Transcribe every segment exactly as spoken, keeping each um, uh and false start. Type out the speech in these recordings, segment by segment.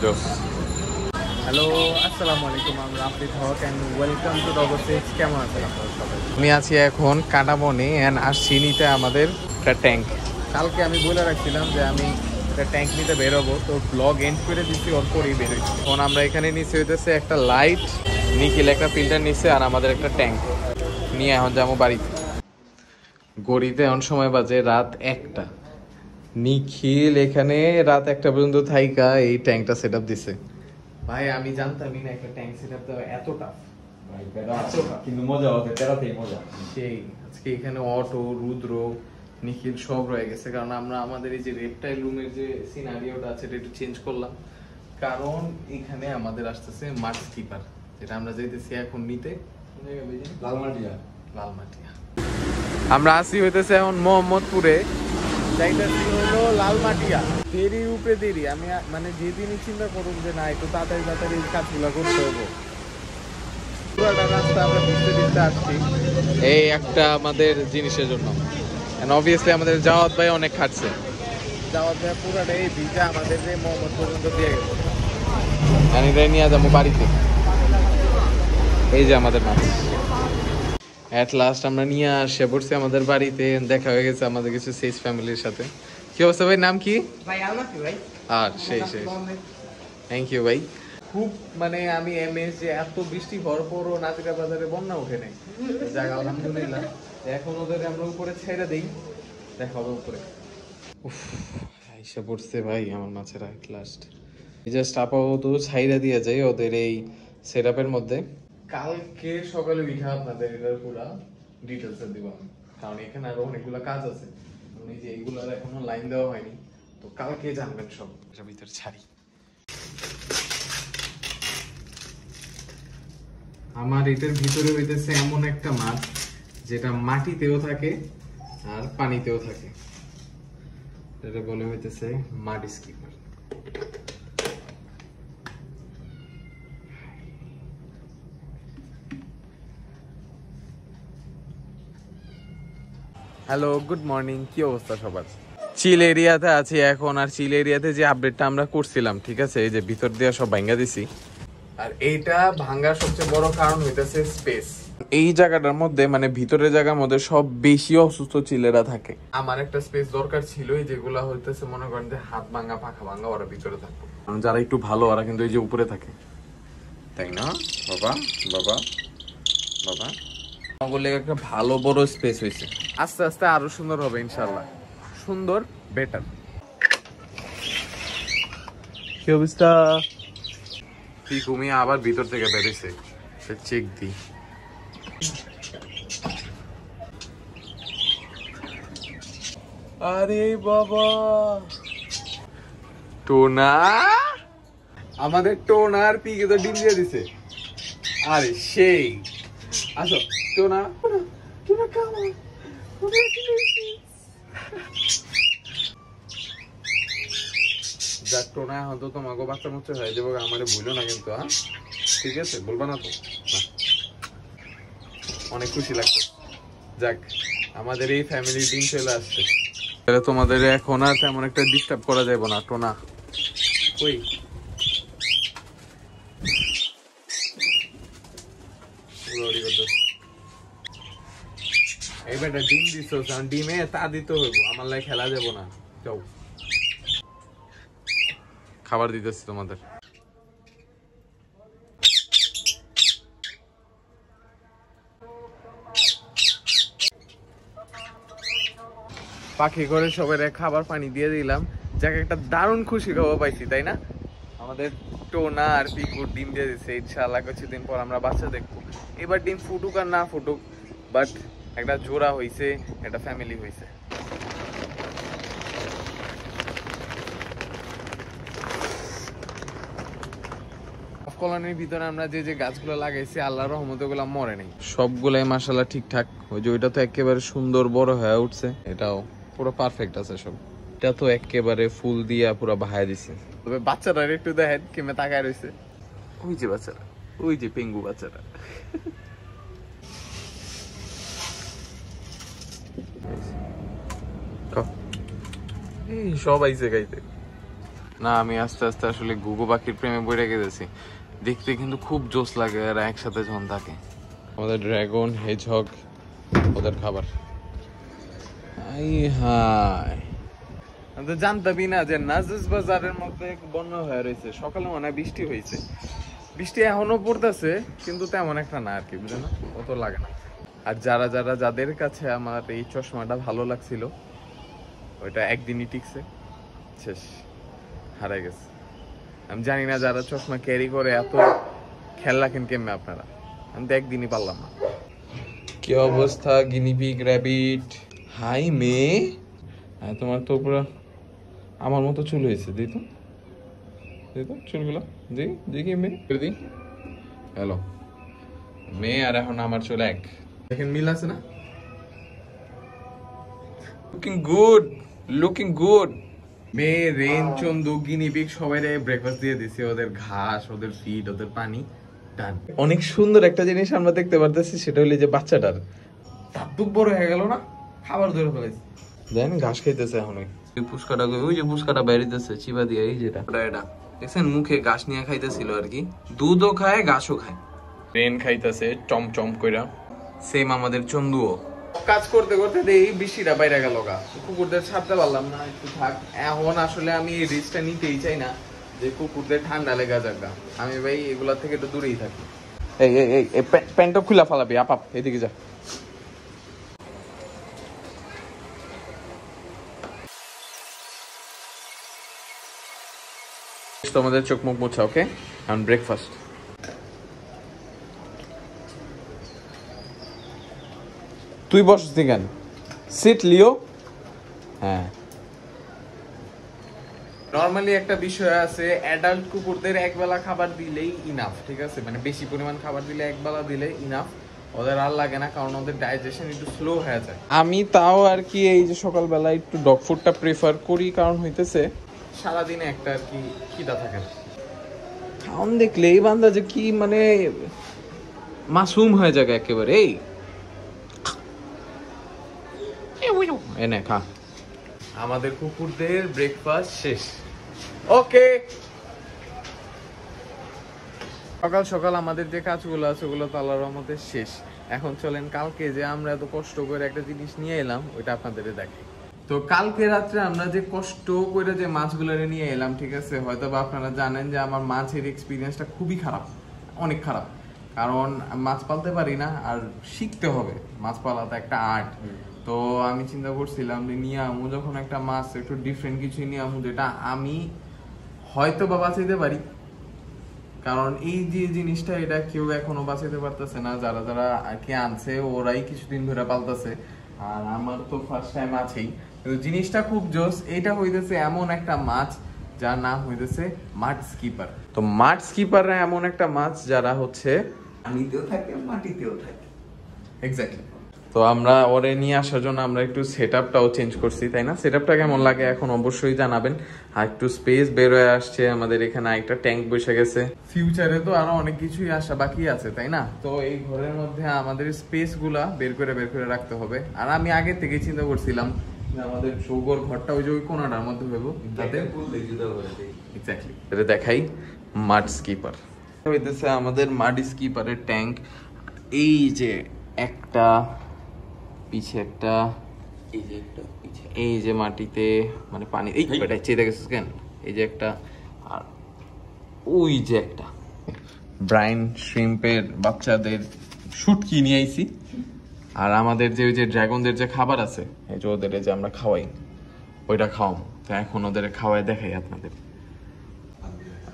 Just. Hello, Assalamualaikum. I'm Rafi Hawk and welcome to Doggo Sage Camera. আমি আছি এখন কাটাবনে and আসছি নিতে আমাদের একটা ট্যাঙ্ক। কালকে আমি বলে রাখছিলাম যে আমি একটা ট্যাঙ্ক নিতে বেরোবো, তো ব্লগ এন্ড করে দিচ্ছি ওর পরেই বেরোচ্ছি। এখন আমরা এখানে নিচে হইতেছে একটা লাইট, নিকিল একটা ফিল্টার নিচে আর আমাদের একটা ট্যাঙ্ক নিয়ে এখন যাবো বাড়িতে। গড়িতে অন সময় বাজে রাত একটা। নিখিল এখানে রাত একটা পর্যন্ত থাইকা এই ট্যাঙ্কটা সেট আপ দিছে। ভাই আমি জানতামই না একটা ট্যাঙ্ক সেট আপ দেওয়া এত টাফ। ভাই বেড়া কিন্তু মজা হবে, বেড়াতেই মজা। সেই আজকে এখানে অটো, রুদ্র, নিখিল সব রয়ে গেছে, কারণ আমরা আমাদের এই যে রেপটাইল রুমের যে সিনারিওটা আছে এটা একটু চেঞ্জ করলাম, কারণ এখানে আমাদের আসতেছে মার্স কিপার, যেটা আমরা যাইতেছি এখন নিতে লালমাটিয়া। লালমাটিয়া আমরা আসি হইতেছে এখন মোহাম্মদপুরে, যাইতেছি হলো লালমাটিয়া। দেরি উপরে দেরি, আমি মানে যেদিনই চিন্তা করুন যে না একটু তাড়াতাড়ি তাড়াতাড়ি কাজগুলো করতে হবে। পুরোটা রাস্তা আমরা ঘুরতে ঘুরতে আসছি এই একটা আমাদের জিনিসের জন্য, এন্ড অবভিয়াসলি আমাদের জাওয়াত ভাই অনেক খাটছে। জাওয়াত ভাই পুরোটা এই ভিজা আমাদের যে মোহাম্মদ পর্যন্ত দিয়ে গেছে, আমি এটা নিয়ে যাবো বাড়িতে। এই যে আমাদের মাছ এট লাস্ট আমরা নিয়ে আসে পড়ছি আমাদের বাড়িতে, দেখা হয়ে গেছে আমাদের কিছু সেজ ফ্যামিলির সাথে। কি অবস্থা ভাই, নাম কি ভাই? আলনাফি ভাই। আর সেই সেই থ্যাংক ইউ ভাই। খুব মানে আমি এমএস যে এত বৃষ্টি ভরপুরও নাজিরা বাজারে বন্যা উঠে নাই জায়গা, আলহামদুলিল্লাহ। এখন ওদের আমরা উপরে ছেড়ে দেই, দেখা হবে উপরে। উফ আইসা পড়ছে ভাই আমার মাছেরা এট লাস্ট। এই জাস্ট আপাতত ছাইরা দিয়ে যায় ওদের এই সেট আপের মধ্যে। কালকে সকালে উঠে আপনাদের এটার পুরো ডিটেলস দিব আমি, কারণ এখানে আরো অনেকগুলো কাজ আছে, এই যে এইগুলোর এখনো লাইন দেওয়া হয়নি, তো কালকে জানবেন সব। এটা ভিতর ছাড়ি আমার এটার ভিতরে হইতেছে এমন একটা মাছ যেটা মাটিতেও থাকে আর পানিতেও থাকে, এটা বলে হইতেছে মডস কিপার। Hello, good morning. কি অবস্থা সবার? চিল এরিয়াতে আছি এখন, আর চিল এরিয়াতে যে আপডেটটা আমরা করছিলাম, ঠিক আছে, এই যে ভিতর দিয়ে সব ভাঙা দিছি, আর এইটা ভাঙার সবচেয়ে বড় কারণ হইতেছে স্পেস। এই জায়গাটার মধ্যে মানে ভিতরের জায়গার মধ্যে সব বেশি অসুস্থ চিলেরা থাকে। আমার একটা স্পেস দরকার ছিল, যেগুলা হইতেছে মনে করেন যে হাত ভাঙা পাখা ভাঙা ওরা ভিতরে থাকতো, কারণ যারা একটু ভালো ওরা কিন্তু এই যে উপরে থাকে, তাই না বাবা? বাবা বাবা বললে একটা ভালো বড় স্পেস হয়েছে, আস্তে আস্তে আরো সুন্দর হবে ইনশাআল্লাহ, সুন্দর বেটার। কিউবিস্টা কি ঘুমি আবার ভিতর থেকে বেরিয়েছে, চেক দি। আরে বাবা টোনা, আমাদের টোনার পিকে তো ডিম দিয়ে দিছে। আরে সেই আসো টোনা, টোনা কামা। যাক টোনা হয়তো তোমাকে বাচ্চা মুচ্ছে হয়ে যাবো, আমার ভুলো না কিন্তু, হ্যাঁ ঠিক আছে বলবা না তো। অনেক খুশি লাগছে, যাক আমাদের এই ফ্যামিলি দিন চলে আসছে, তাহলে তোমাদের এখন আর তেমন একটা ডিস্টার্ব করা যাবে না। টোনা ওই এবারটা ডিম দিছো, কারণ ডিমে তা দিতে হইব, আমার লাগে খেলা যাব না। যাও খাবার দিতেছি তোমাদের। পাখি ঘরে সবাই খাবার পানি দিয়ে দিলাম, যাকে একটা দারুণ খুশি খবর পাইছি, তাই না? আমাদের টোনা আর পিকুর ডিম দিয়ে দিচ্ছে, ইনশাআল্লাহ কিছুদিন পর আমরা বাচ্চা দেখবো। এবার ডিম ফুটুক আর না ফুটুক, বাট একটা জোড়া হয়েছে, একটা ফ্যামিলি হয়েছে। কলোনির ভিতরে আমরা যে যে গাছগুলো লাগাইছি আল্লাহর রহমতে ওগুলো মরে নাই, সবগুলাই মাশাআল্লাহ ঠিকঠাক। ওই যে ওইটা তো একেবারে সুন্দর বড় হয়ে উঠছে, এটাও পুরো পারফেক্ট আছে সব। এটা তো একেবারে ফুল দিয়া পুরো বাহায় দিছে। তবে বাচ্চারা একটু দেখেন কেমনে তাকায় রয়েছে, ওই যে বাচ্চারা, ওই যে পেঙ্গু বাচ্চারা। সব আইসে গাইতে না, আমি আস্তে আস্তে আসলে গুগো পাখির প্রেমে বইটা গেছি। দেখতে কিন্তু খুব জোশ লাগে আর একসাথে যখন থাকে। আমাদের ড্রাগন, হেজহগ ওদের খাবার। আই হাই, আমি তো জানতামই না যে নাজিস বাজারের মধ্যে বন্যা হয়ে রয়েছে। সকালে মনে হয় বৃষ্টি হয়েছে, বৃষ্টি এখনো পড়তেছে কিন্তু তেমন একটা না আর কি, বুঝে না অত লাগে না। আর যারা যারা যাদের কাছে আমার এই চশমাটা ভালো লাগছিল, ওইটা একদিনই টিকছে, শেষ, হারাই গেছে। আমি জানি না যারা চশমা ক্যারি করে এত খেয়াল রাখেন কেমনে আপনারা, আমি তো একদিনই পারলাম না। কি অবস্থা গিনিপিগ র্যাবিট? হাই মেয়ে, হ্যাঁ তোমার তো পুরো আমার মতো চুল হয়েছে, দিই তো দিই তো চুলগুলো দিই দেখি মেয়ে দিই। হ্যালো মেয়ে, আর এখন আমার চুল এক, দেখেন মিল আছে না? Looking good, looking good. মেয়ে, রেন, চন্দু, গিনিপিগ সবাই ব্রেকফাস্ট দিয়ে দিছে, ওদের ঘাস, ওদের ফিড, ওদের পানি। অনেক সুন্দর একটা জিনিস আমরা দেখতে পারতেছি, সেটা হলো যে বাচ্চাটার তাদুক বড় হয়ে গেল না, খাবার ধরে ফেলেছে, দেন ঘাস খাইতেছে এখন। ওই পুষ্কাটা, ওই যে পুষ্কাটা বেরিতেছে চিবা দিয়ে, এই যেটা এটা দেখছেন মুখে ঘাস নিয়ে খাইতেছিল আর কি, দুধও খায় ঘাসও খায়। রেন খাইতেছে চমচম কইরা, সেম আমাদের চন্দুও। কাজ করতে করতে দেই বৃষ্টিটা বাইরে গেল গা, কুকুরদের ছাড়তে পারলাম না, একটু থাক। এখন আসলে আমি এই রিস্কটা নিতেই চাই না যে কুকুরদের ঠান্ডা লেগে যাক গা, আমি ভাই এগুলা থেকে একটু দূরেই থাকি। এই এই এই প্যান্টটা খুলে ফালাবি, আপাপ এদিকে যা। তোমাদের চোখ মুখ মোছা, ওকে? And breakfast. তুই বসছিস কেন? সিট লিও। হ্যাঁ, নরমালি একটা বিষয় আছে, অ্যাডাল্ট কুকুরদের একবেলা খাবার দিলেই ইনাফ, ঠিক আছে? মানে বেশি পরিমাণ খাবার দিলে, একবেলা দিলে ইনাফ, ওদের আর লাগে না, কারণ ওদের ডাইজেশন একটু স্লো হয়ে যায়। আমি তাও আর কি এই যে সকালবেলা একটু ডগ ফুডটা প্রেফার করি, কারণ হইতেছে সারাদিনে একটা আর কি খিদা থাকে না, খাওন দেখলে এই বান্দা যে কি মানে মাসুম হয়ে যায় একেবারে। এই এনে খা। আমাদের কুকুরদের ব্রেকফাস্ট শেষ, ওকে। সকাল সকাল আমাদের যে কাজগুলো আছে ওগুলো তো আল্লাহর রহমতে শেষ। এখন চলেন কালকে যে আমরা এত কষ্ট করে একটা জিনিস নিয়ে এলাম ওইটা আপনাদের দেখাই। তো কালকে রাত্রে আমরা যে কষ্ট করে যে মাছগুলো নিয়ে এলাম, ঠিক আছে, হয়তো বা আপনারা জানেন যে আমার মাছের এক্সপিরিয়েন্সটা খুবই খারাপ, অনেক খারাপ, কারণ মাছ পালতে পারি না আর শিখতে হবে, মাছ পালা তো একটা আর্ট। তো আমি চিন্তা করছিলাম যে নিয়ে আমু যখন একটা মাছ একটু ডিফারেন্ট কিছু নিয়ে আমু, যেটা আমি হয়তো বা বাঁচাইতে পারি, কারণ এই যে জিনিসটা এটা কেউ এখনো বাঁচাইতে পারতেছে না, যারা যারা আর কি আনছে ওরাই কিছুদিন ধরে পালতেছে, আর আমার তো ফার্স্ট টাইম আছেই। তো জিনিসটা খুব জোস, এটা হইতেছে এমন একটা মাছ যার নাম হইতেছে মাডস্কিপার। তো মাডস্কিপার এমন একটা মাছ যারা হচ্ছে পানিতেও থাকে মাটিতেও থাকে, এক্স্যাক্টলি। তো আমরা ওরে নিয়ে আসার জন্য আমরা একটু সেট আপটাও চেঞ্জ করছি, তাই না? সেট আপটা কেমন লাগে এখন অবশ্যই জানাবেন। আর একটু স্পেস বের হয়ে আসছে আমাদের এখানে, একটা ট্যাঙ্ক বসে গেছে, ফিউচারে তো আরো অনেক কিছুই আসা বাকি আছে, তাই না? তো এই ঘরের মধ্যে আমাদের স্পেস গুলা বের করে বের করে রাখতে হবে। আর আমি আগে থেকে চিন্তা করছিলাম আমাদের চৌকোর ঘরটা ওই যে ওই কোনাটার মধ্যে হইবো, যাতে এক্স্যাক্টলি এটা দেখাই। মাডস্কিপার হইতেছে আমাদের মাডস্কিপারের ট্যাঙ্ক, এই যে একটা পিছে একটা, এই যে একটা পিছে, এই যে মাটিতে মানে পানি, এই বেটা চেয়ে গেছিস কেন? এই যে একটা, আর ওই যে একটা ব্রাইন শ্রিম্পের বাচ্চাদের শুটকি নিয়ে আইছি। আর আমাদের যে ওই যে ড্রাগনদের যে খাবার আছে, এই যে ওদের যে আমরা খাওয়াই ওইটা খাওয়াম, তো এখন ওদের খাওয়াই দেখাই আপনাদের।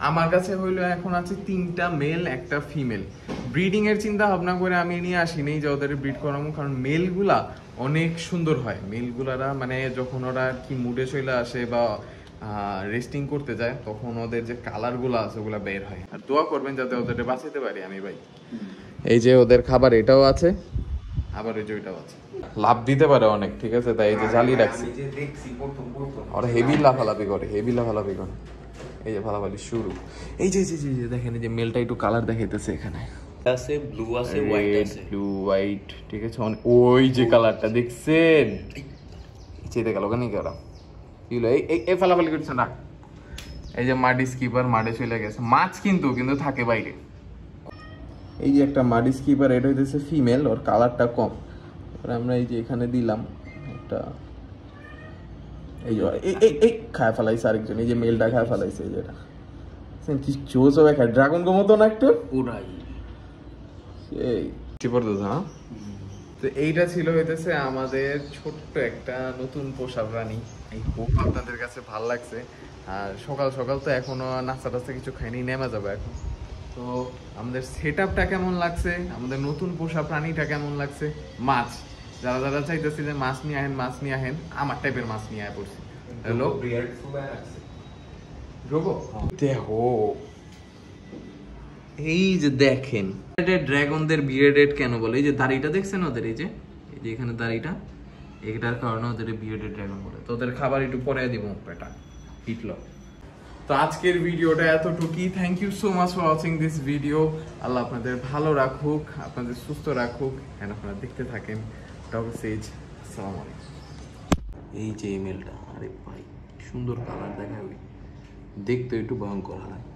আমার কাছে হইলো এখন আছে তিনটা মেল একটা ফিমেল। ব্রিডিং এর চিন্তা ভাবনা করে আমি নিয়ে আসিনি যে ওদের ব্রিড করাবো, কারণ মেলগুলা অনেক সুন্দর হয়। মেলগুলারা মানে যখন ওরা কি মুডে চলে আসে বা রেস্টিং করতে যায়, তখন ওদের যে কালারগুলো আছে ওগুলা বের হয়। আর দোয়া করবেন যাতে ওদের বাঁচাতে পারি আমি ভাই। এই যে ওদের খাবার এটাও আছে, আবার ওই যে ওইটাও আছে, লাভ দিতে পারে অনেক, ঠিক আছে? তাই এই যে জালি রাখছি, আর হেভি লাফালাফি করে, হেভি লাফালাফি করে। এই যে ভালাভালি শুরু, এই যে এই যে দেখেন এই যে মেলটা একটু কালার দেখাইতেছে, এখানে আছে ব্লু আছে হোয়াইট আছে, ব্লু হোয়াইট, ঠিক আছে? ওই যে কালারটা দেখছেন, এই যে এটা কালো কানে কারা ইউলো, এই এই ফালাভালি করছেন না, এই যে মাডি স্কিপার মাঠে চলে গেছে, মাছ কিন্তু কিন্তু থাকে বাইরে। এই যে একটা মাডি স্কিপার, এটা হইতেছে ফিমেল, ওর কালারটা কম। আমরা এই যে এখানে দিলাম একটা, এই যে এই এই খায় ফেলাইছে আরেকজন, এই যে মেলটা খায় ফেলাইছে। এই যেটা কি চোস হবে, খায় ড্রাগন গো মতো না একটু উড়াই সেই টিপর দোস। হ্যাঁ, তো এইটা ছিল হইতেছে আমাদের ছোট্ট একটা নতুন পোষা প্রাণী। এই হোক আপনাদের কাছে ভাল লাগছে। আর সকাল সকাল তো এখনো নাস্তা টাস্তা কিছু খাইনি, নেমে যাবো এখন। তো আমাদের সেট আপটা কেমন লাগছে, আমাদের নতুন পোষা প্রাণীটা কেমন লাগছে, মাছ যারা যারা চাইতেছি যে মাছ নিয়ে আহেন মাছ নিয়ে আহেন, আমার টাইপের মাছ নিয়ে আয় পড়ছি। হ্যালো ডগো, দেখো এই যে দেখেন ড্রাগনদের বিয়ার্ডেড কেন বলে, এই যে দাড়িটা দেখছেন ওদের, এই যে এই যে এখানে দাড়িটা, এটার কারণে ওদের বিয়ার্ডেড ড্রাগন বলে। তো ওদের খাবার একটু পরে দিব পেটা হিটল। তো আজকের ভিডিওটা এতটুকুই। Thank you so much for watching this video. আল্লাহ আপনাদের ভালো রাখুক, আপনাদের সুস্থ রাখুক, এন্ড আপনারা দেখতে থাকেন ডগো সেজ। আসসালামু আলাইকুম। এই যে ইমেলটা, আরে ভাই সুন্দর কালার দেখা, দেখতে একটু ভয়ঙ্কর হয়।